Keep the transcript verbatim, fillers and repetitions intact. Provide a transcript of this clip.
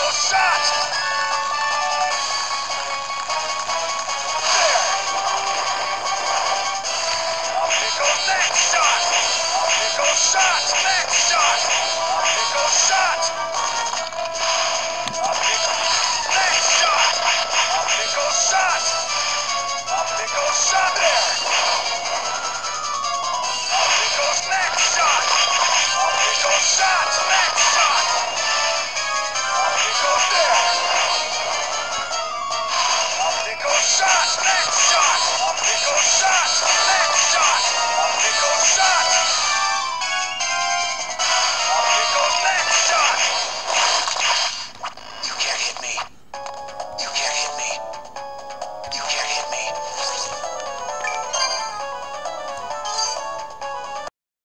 Single shot!